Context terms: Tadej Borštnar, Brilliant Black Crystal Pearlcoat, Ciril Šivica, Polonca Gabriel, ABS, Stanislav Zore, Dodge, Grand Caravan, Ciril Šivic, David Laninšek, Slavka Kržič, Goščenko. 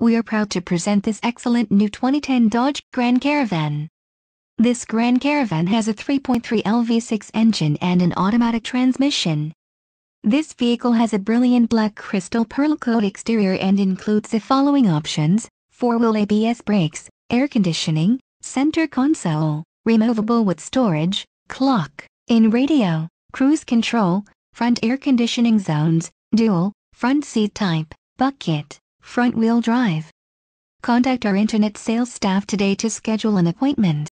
we are proud to present this excellent new 2010 Dodge Grand Caravan. This Grand Caravan has a 3.3L V6 engine and an automatic transmission. This vehicle has a brilliant black crystal pearlcoat exterior and includes the following options: four-wheel ABS brakes, air conditioning, center console, removable with storage, clock, in-radio, cruise control, front air conditioning zones, dual, front seat type, bucket, front-wheel drive. Contact our internet sales staff today to schedule an appointment.